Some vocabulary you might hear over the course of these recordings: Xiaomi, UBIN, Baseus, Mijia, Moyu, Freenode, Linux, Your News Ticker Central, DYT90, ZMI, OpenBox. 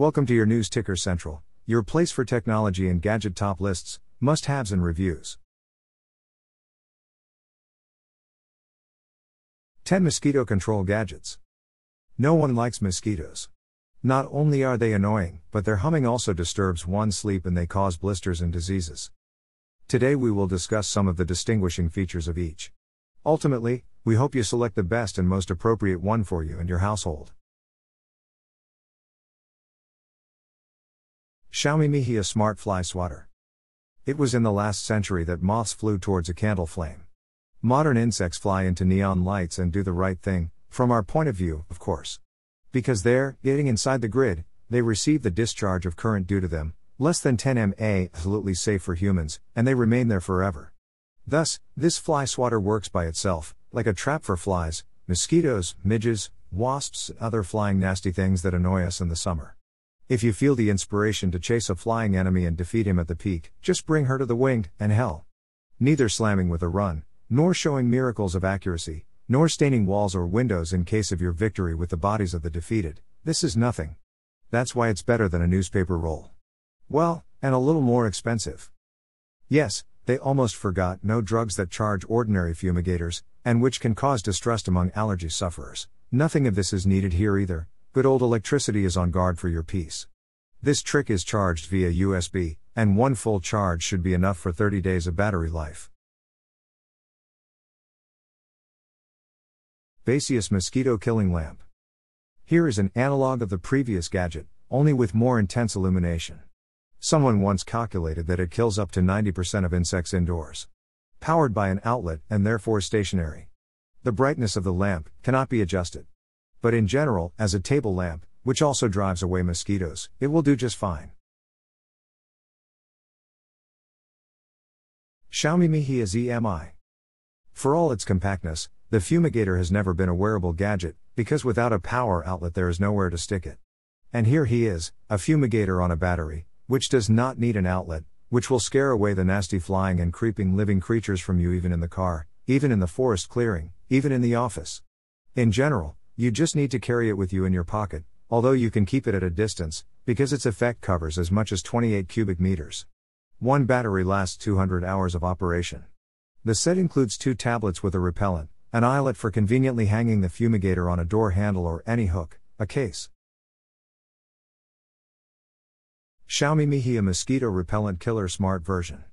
Welcome to Your News Ticker Central, your place for technology and gadget top lists, must-haves and reviews. 10 Mosquito Control Gadgets. No one likes mosquitoes. Not only are they annoying, but their humming also disturbs one's sleep and they cause blisters and diseases. Today we will discuss some of the distinguishing features of each. Ultimately, we hope you select the best and most appropriate one for you and your household. Xiaomi Mijia Smart Fly Swatter. It was in the last century that moths flew towards a candle flame. Modern insects fly into neon lights and do the right thing, from our point of view, of course. Because they're getting inside the grid, they receive the discharge of current due to them, less than 10 mA, absolutely safe for humans, and they remain there forever. Thus, this fly swatter works by itself, like a trap for flies, mosquitoes, midges, wasps, and other flying nasty things that annoy us in the summer. If you feel the inspiration to chase a flying enemy and defeat him at the peak, just bring her to the wing, and hell. Neither slamming with a run, nor showing miracles of accuracy, nor staining walls or windows in case of your victory with the bodies of the defeated, this is nothing. That's why it's better than a newspaper roll. Well, and a little more expensive. Yes, they almost forgot no drugs that charge ordinary fumigators, and which can cause distrust among allergy sufferers. Nothing of this is needed here either. Good old electricity is on guard for your peace. This trick is charged via USB, and one full charge should be enough for 30 days of battery life. Baseus Mosquito Killing Lamp. Here is an analog of the previous gadget, only with more intense illumination. Someone once calculated that it kills up to 90% of insects indoors. Powered by an outlet and therefore stationary. The brightness of the lamp cannot be adjusted. But in general, as a table lamp, which also drives away mosquitoes, it will do just fine. Xiaomi Mijia ZMI. For all its compactness, the fumigator has never been a wearable gadget, because without a power outlet there is nowhere to stick it. And here he is, a fumigator on a battery, which does not need an outlet, which will scare away the nasty flying and creeping living creatures from you even in the car, even in the forest clearing, even in the office. In general, you just need to carry it with you in your pocket, although you can keep it at a distance, because its effect covers as much as 28 cubic meters. One battery lasts 200 hours of operation. The set includes two tablets with a repellent, an eyelet for conveniently hanging the fumigator on a door handle or any hook, a case. Xiaomi Mijia Mosquito Repellent Killer Smart Version.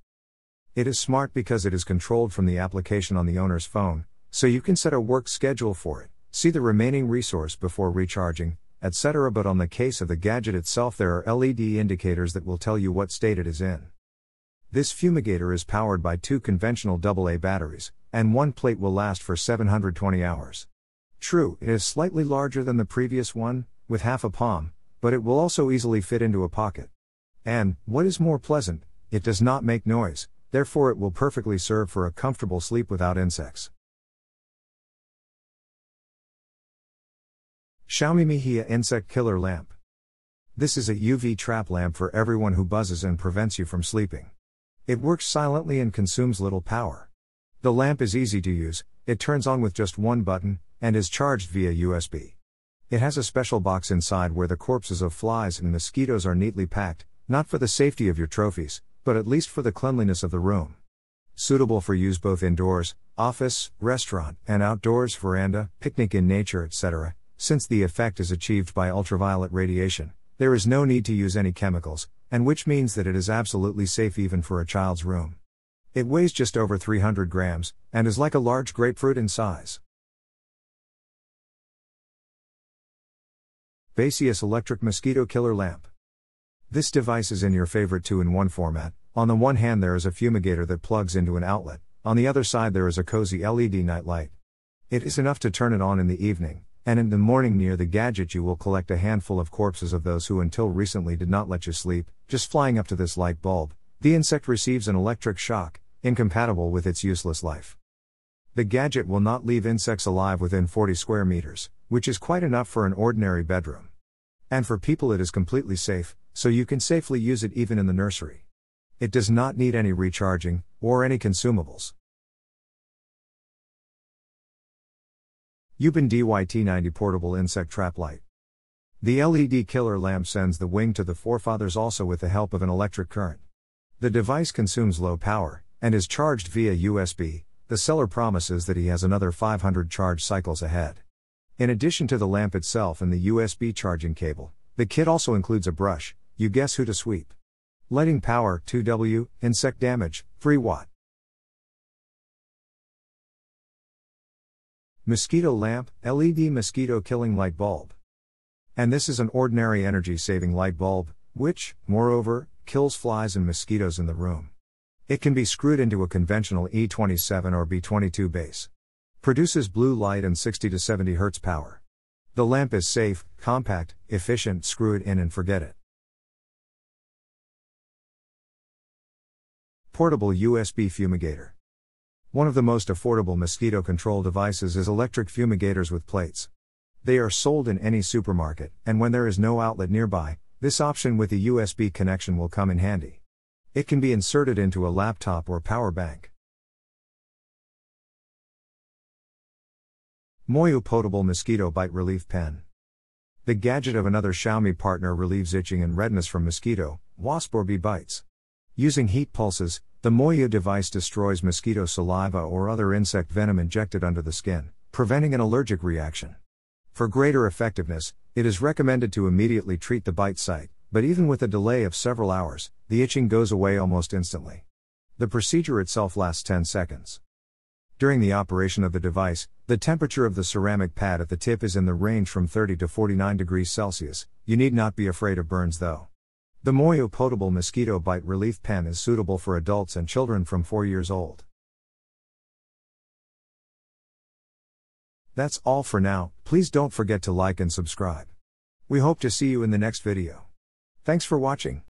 It is smart because it is controlled from the application on the owner's phone, so you can set a work schedule for it. See the remaining resource before recharging, etc. But on the case of the gadget itself there are LED indicators that will tell you what state it is in. This fumigator is powered by two conventional AA batteries, and one plate will last for 720 hours. True, it is slightly larger than the previous one, with half a palm, but it will also easily fit into a pocket. And, what is more pleasant, it does not make noise, therefore it will perfectly serve for a comfortable sleep without insects. Xiaomi Mijia Insect Killer Lamp. This is a UV trap lamp for everyone who buzzes and prevents you from sleeping. It works silently and consumes little power. The lamp is easy to use, it turns on with just one button, and is charged via USB. It has a special box inside where the corpses of flies and mosquitoes are neatly packed, not for the safety of your trophies, but at least for the cleanliness of the room. Suitable for use both indoors, office, restaurant, and outdoors, veranda, picnic in nature, etc. Since the effect is achieved by ultraviolet radiation, there is no need to use any chemicals, and which means that it is absolutely safe even for a child's room. It weighs just over 300 grams, and is like a large grapefruit in size. Baseus Electric Mosquito Killer Lamp. This device is in your favorite 2-in-1 format. On the one hand there is a fumigator that plugs into an outlet, on the other side there is a cozy LED nightlight. It is enough to turn it on in the evening, and in the morning near the gadget you will collect a handful of corpses of those who until recently did not let you sleep. Just flying up to this light bulb, the insect receives an electric shock, incompatible with its useless life. The gadget will not leave insects alive within 40 square meters, which is quite enough for an ordinary bedroom. And for people it is completely safe, so you can safely use it even in the nursery. It does not need any recharging, or any consumables. UBIN DYT90 Portable Insect Trap Light. The LED killer lamp sends the wing to the forefathers also with the help of an electric current. The device consumes low power, and is charged via USB. The seller promises that he has another 500 charge cycles ahead. In addition to the lamp itself and the USB charging cable, the kit also includes a brush, you guess who to sweep. Lighting power, 2W, insect damage, 3W. Mosquito lamp, LED mosquito killing light bulb. And this is an ordinary energy-saving light bulb, which, moreover, kills flies and mosquitoes in the room. It can be screwed into a conventional E27 or B22 base. Produces blue light and 60 to 70 Hz power. The lamp is safe, compact, efficient, screw it in and forget it. Portable USB fumigator. One of the most affordable mosquito control devices is electric fumigators with plates. They are sold in any supermarket, and when there is no outlet nearby, this option with a USB connection will come in handy. It can be inserted into a laptop or power bank. Moyu Potable Mosquito Bite Relief Pen. The gadget of another Xiaomi partner relieves itching and redness from mosquito, wasp or bee bites. Using heat pulses, the Moyu device destroys mosquito saliva or other insect venom injected under the skin, preventing an allergic reaction. For greater effectiveness, it is recommended to immediately treat the bite site, but even with a delay of several hours, the itching goes away almost instantly. The procedure itself lasts 10 seconds. During the operation of the device, the temperature of the ceramic pad at the tip is in the range from 30 to 49 degrees Celsius. You need not be afraid of burns though. The Moyu Potable Mosquito Bite Relief Pen is suitable for adults and children from 4 years old. That's all for now. Please don't forget to like and subscribe. We hope to see you in the next video. Thanks for watching.